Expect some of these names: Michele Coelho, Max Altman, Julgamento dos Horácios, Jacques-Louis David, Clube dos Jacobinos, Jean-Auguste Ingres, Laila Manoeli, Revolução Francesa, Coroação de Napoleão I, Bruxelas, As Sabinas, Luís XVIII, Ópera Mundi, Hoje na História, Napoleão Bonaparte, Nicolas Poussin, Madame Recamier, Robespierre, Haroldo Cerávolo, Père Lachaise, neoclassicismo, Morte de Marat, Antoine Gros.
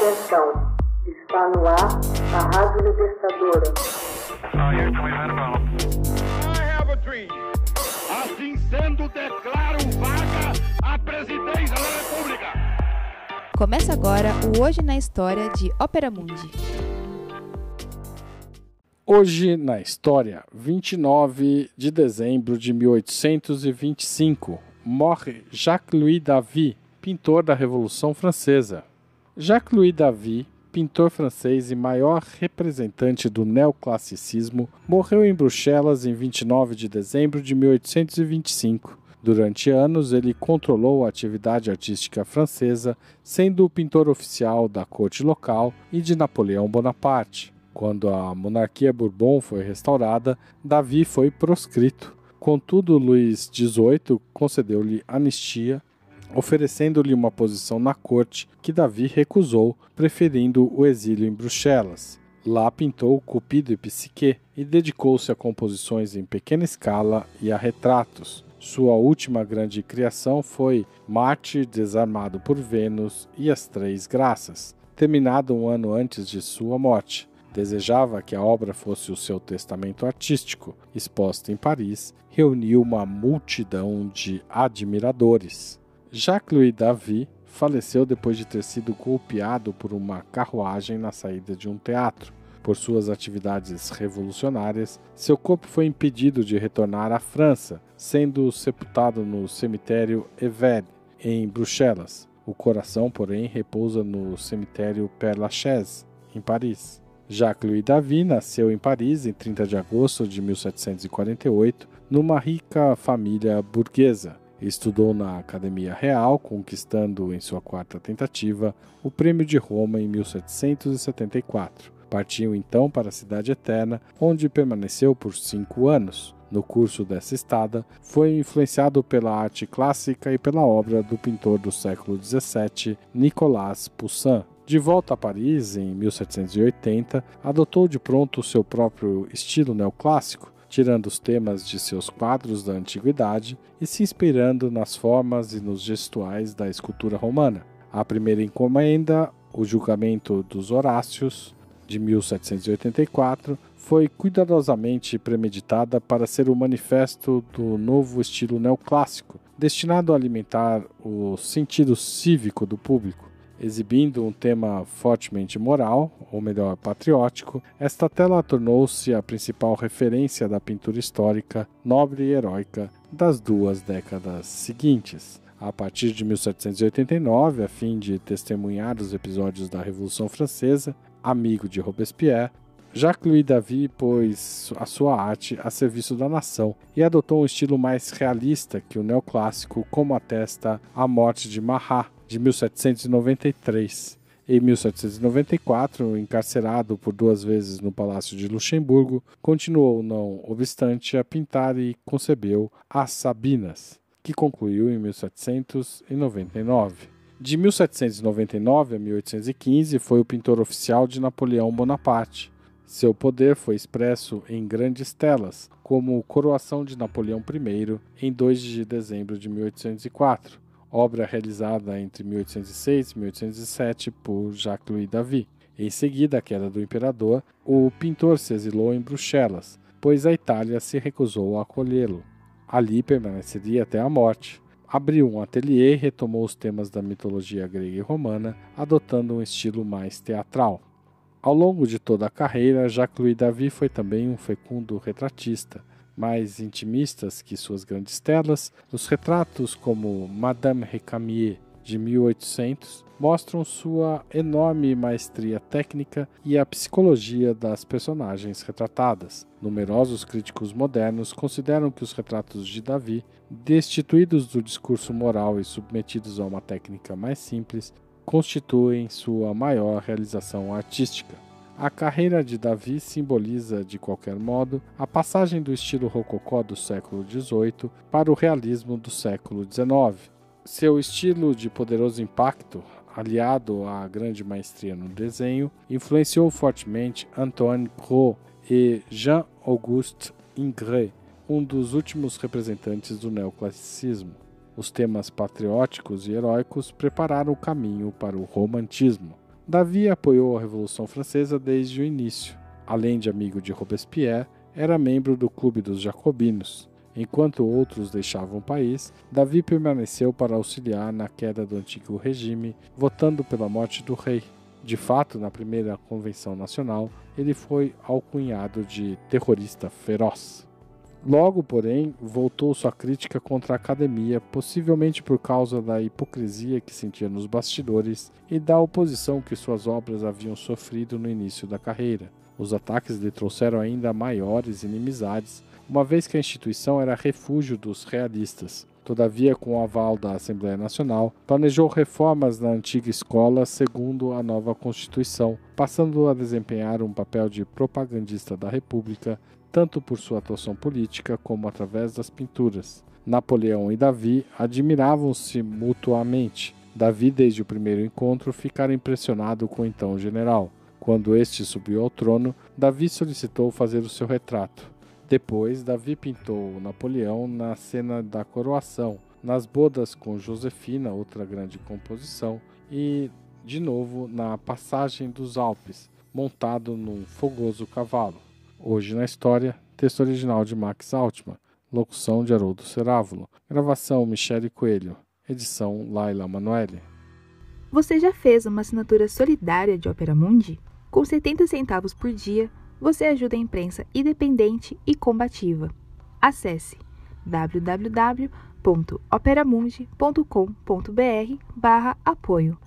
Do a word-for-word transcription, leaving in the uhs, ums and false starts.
Atenção, está no ar a Rádio Libertadora. I have a dream. Assim sendo, declaro vaga a presidência da República. Começa agora o Hoje na História de Ópera Mundi. Hoje na História, vinte e nove de dezembro de mil oitocentos e vinte e cinco, morre Jacques-Louis David, pintor da Revolução Francesa. Jacques-Louis David, pintor francês e maior representante do neoclassicismo, morreu em Bruxelas em vinte e nove de dezembro de mil oitocentos e vinte e cinco. Durante anos, ele controlou a atividade artística francesa, sendo o pintor oficial da corte local e de Napoleão Bonaparte. Quando a monarquia Bourbon foi restaurada, David foi proscrito. Contudo, Luís dezoito concedeu-lhe anistia, oferecendo-lhe uma posição na corte que Davi recusou, preferindo o exílio em Bruxelas. Lá pintou Cupido e Psique e dedicou-se a composições em pequena escala e a retratos. Sua última grande criação foi Marte, Desarmado por Vênus e As Três Graças, terminada um ano antes de sua morte. Desejava que a obra fosse o seu testamento artístico. Exposta em Paris, reuniu uma multidão de admiradores. Jacques-Louis David faleceu depois de ter sido golpeado por uma carruagem na saída de um teatro. Por suas atividades revolucionárias, seu corpo foi impedido de retornar à França, sendo sepultado no cemitério Evere, em Bruxelas. O coração, porém, repousa no cemitério Père Lachaise, em Paris. Jacques-Louis David nasceu em Paris em trinta de agosto de mil setecentos e quarenta e oito, numa rica família burguesa. Estudou na Academia Real, conquistando em sua quarta tentativa o Prêmio de Roma em mil setecentos e setenta e quatro. Partiu então para a Cidade Eterna, onde permaneceu por cinco anos. No curso dessa estada, foi influenciado pela arte clássica e pela obra do pintor do século dezessete, Nicolas Poussin. De volta a Paris, em mil setecentos e oitenta, adotou de pronto seu próprio estilo neoclássico, tirando os temas de seus quadros da antiguidade e se inspirando nas formas e nos gestuais da escultura romana. A primeira encomenda, o Julgamento dos Horácios, de mil setecentos e oitenta e quatro, foi cuidadosamente premeditada para ser o manifesto do novo estilo neoclássico, destinado a alimentar o sentido cívico do público. Exibindo um tema fortemente moral, ou melhor, patriótico, esta tela tornou-se a principal referência da pintura histórica, nobre e heróica das duas décadas seguintes. A partir de mil setecentos e oitenta e nove, a fim de testemunhar os episódios da Revolução Francesa, amigo de Robespierre, Jacques-Louis David pôs a sua arte a serviço da nação e adotou um estilo mais realista que o neoclássico, como atesta a Morte de Marat, de mil setecentos e noventa e três. Em mil setecentos e noventa e quatro, encarcerado por duas vezes no Palácio de Luxemburgo, continuou, não obstante, a pintar e concebeu As Sabinas, que concluiu em mil setecentos e noventa e nove. De mil setecentos e noventa e nove a mil oitocentos e quinze, foi o pintor oficial de Napoleão Bonaparte. Seu poder foi expresso em grandes telas, como Coroação de Napoleão I, em dois de dezembro de mil oitocentos e quatro, obra realizada entre mil oitocentos e seis e mil oitocentos e sete por Jacques-Louis David. Em seguida à queda do imperador, o pintor se exilou em Bruxelas, pois a Itália se recusou a acolhê-lo. Ali permaneceria até a morte. Abriu um ateliê e retomou os temas da mitologia grega e romana, adotando um estilo mais teatral. Ao longo de toda a carreira, Jacques-Louis David foi também um fecundo retratista, mais intimistas que suas grandes telas. Os retratos como Madame Recamier, de mil e oitocentos, mostram sua enorme maestria técnica e a psicologia das personagens retratadas. Numerosos críticos modernos consideram que os retratos de David, destituídos do discurso moral e submetidos a uma técnica mais simples, constituem sua maior realização artística. A carreira de David simboliza, de qualquer modo, a passagem do estilo rococó do século dezoito para o realismo do século dezenove. Seu estilo de poderoso impacto, aliado à grande maestria no desenho, influenciou fortemente Antoine Gros e Jean-Auguste Ingres, um dos últimos representantes do neoclassicismo. Os temas patrióticos e heróicos prepararam o caminho para o romantismo. David apoiou a Revolução Francesa desde o início. Além de amigo de Robespierre, era membro do Clube dos Jacobinos. Enquanto outros deixavam o país, David permaneceu para auxiliar na queda do antigo regime, votando pela morte do rei. De fato, na primeira Convenção Nacional, ele foi alcunhado de terrorista feroz. Logo, porém, voltou sua crítica contra a academia, possivelmente por causa da hipocrisia que sentia nos bastidores e da oposição que suas obras haviam sofrido no início da carreira. Os ataques lhe trouxeram ainda maiores inimizades, uma vez que a instituição era refúgio dos realistas. Todavia, com o aval da Assembleia Nacional, planejou reformas na antiga escola segundo a nova Constituição, passando a desempenhar um papel de propagandista da República, tanto por sua atuação política como através das pinturas. Napoleão e David admiravam-se mutuamente. David, desde o primeiro encontro, ficara impressionado com o então general. Quando este subiu ao trono, David solicitou fazer o seu retrato. Depois, David pintou Napoleão na cena da coroação, nas bodas com Josefina, outra grande composição, e, de novo, na passagem dos Alpes, montado num fogoso cavalo. Hoje na História, texto original de Max Altman, locução de Haroldo Cerávolo, gravação Michele Coelho, edição Laila Manoeli. Você já fez uma assinatura solidária de Ópera Mundi? Com setenta centavos por dia, você ajuda a imprensa independente e combativa. Acesse w w w ponto operamundi ponto com ponto br barra apoio.